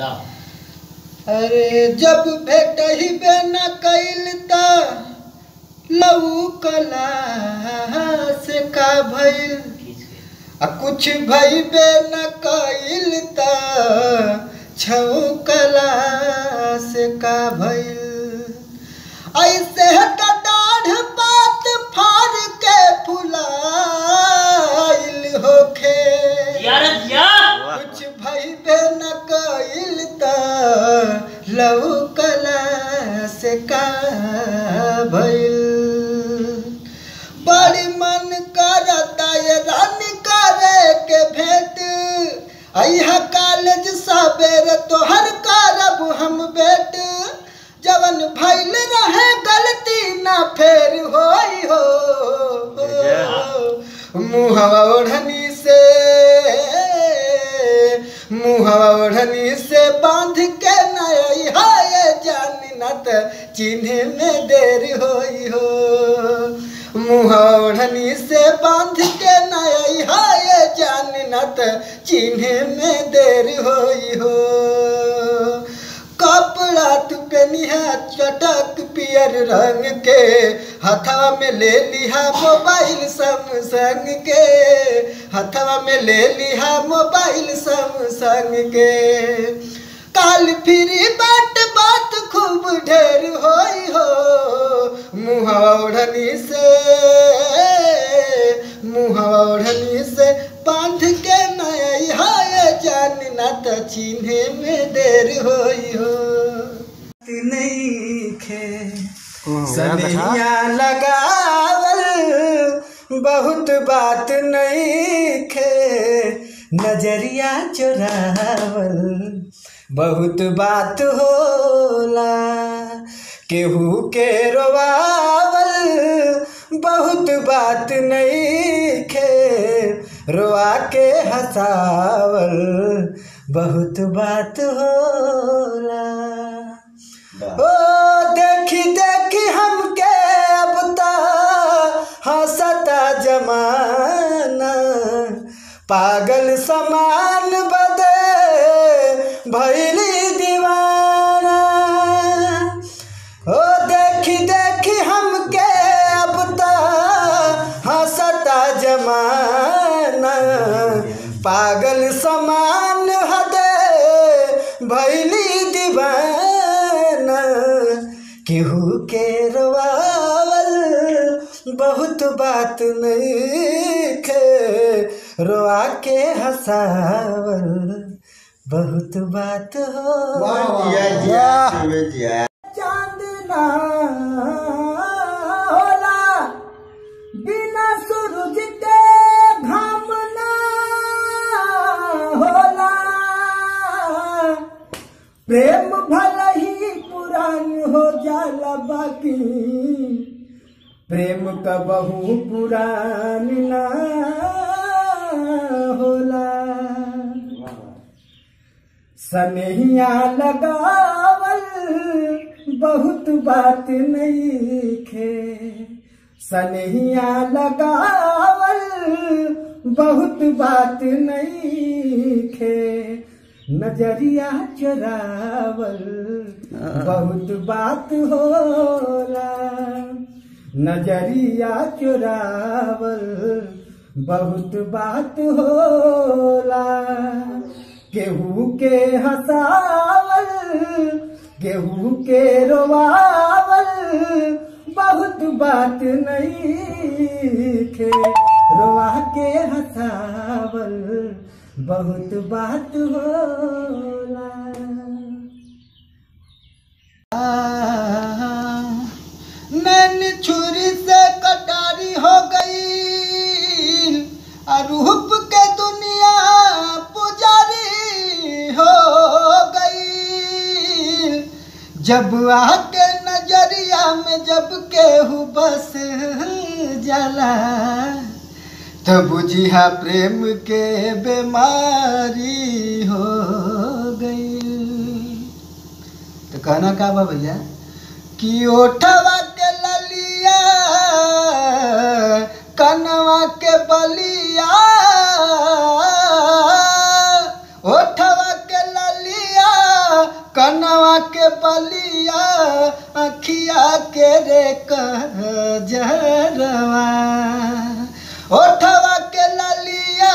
का। अरे जब भेट ही बेना कैलता लऊ कला से का भइल, कुछ भई बेना कैलता छऊ कला से का भइल। ऐसे हटा दाढ़ बात फाड़ के फुलाइल होखे, कुछ भई बेना कैलता लऊ कला से का भइल। बड़ी मन करता रानी करे के भेंट, अहा कॉलेज सवेरे तोहर करब हम भेंट। जवन भइल रहे गलती ना फेर होई हो, मुहवा ओढ़नी से बांध के नई हाय जानी ना त चिन्हे में देर होई हो। मुहवा ओढ़नी से बांध के नई हाय जानी ना त चिन्हे में देर होई हो। कपड़ा तू पहनिहा चटक पियर रंग के, हथवा में ले लिहा मोबाइल सैमसंग के, हथवा में ले लिहा मोबाइल सैमसंग के। काल फिरी बात खूब ढेर होई हो, मुहवा ओढ़नी से बांध के नई हाय जान ना त चिन्हे में देर होई हो। नहीं खे सनिया लगावल बहुत बात, नहीं खे नजरिया चुरावल बहुत बात होला, केहू के रोवावल बहुत बात, नहीं खे रोआ के हंसावल बहुत बात होला। ओ देखी हमके अबता हंसता जमाना, पागल समान बदे भैली दीवाना। ओ देखी हमके अबता हंसता जमाना, पागल समान हदे भैली दीवाना। केहू के रोवावल बहुत बात, नहीं खे रोआ के हंसावल बहुत बात हो। चांदना होला बिना सूरज के, घामना होला प्रेम भला ही पुरान हो जाला, बाकी प्रेम का बहु पुरान ना होला। सनेहिया लगावल बहुत बात, नहीं खे सनेहिया लगावल बहुत बात, नहीं खे नजरिया चुरावल बहुत बात होला, नजरिया चुरावल बहुत बात होला। केहू के हंसावल केहू के रोवावल बहुत बात, नहीं खे रोआ के हंसावल बहुत बात होला। मैंने छुरी से कटारी हो गई, रूप के दुनिया जब आके नजरिया में जब केहू बस जाला, तब बुझिया प्रेम के बीमारी हो गई। तो कहना का बा भैया कि ओठवा के ललिया कनवा के बलिया, ओठवा के ललिया कनवा के बलिया अखिया के रे कजरवा ओठवा के ललिया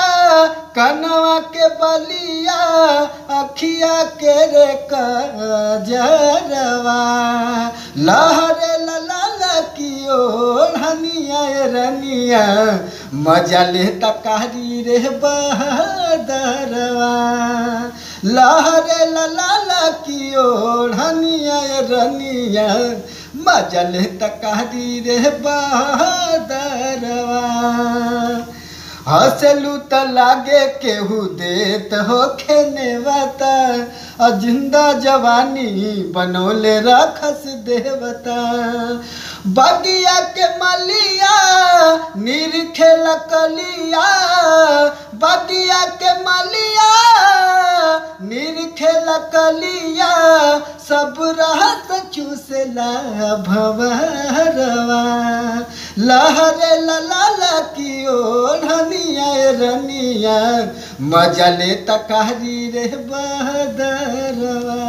कनवा के बलिया अखिया के रे कजरवा लहरे ललकियो रनिया रनिया मजा ले तकारी रे बहदरवा लहरे ललकियो रनिया रनिया मजा ले तकारी रे बहदरवा हसलू त लागे केहू देत हो खेने वाता अजिंदा जवानी बनोले रखस देवता बगिया के मलिया नीर खेल कलिया बगिया के मलिया नीर खेल कलिया सब रहत चूसला भवरवा लहरे ललकियो रनिया रनिया मजा ले तकारी रे बहदरवा।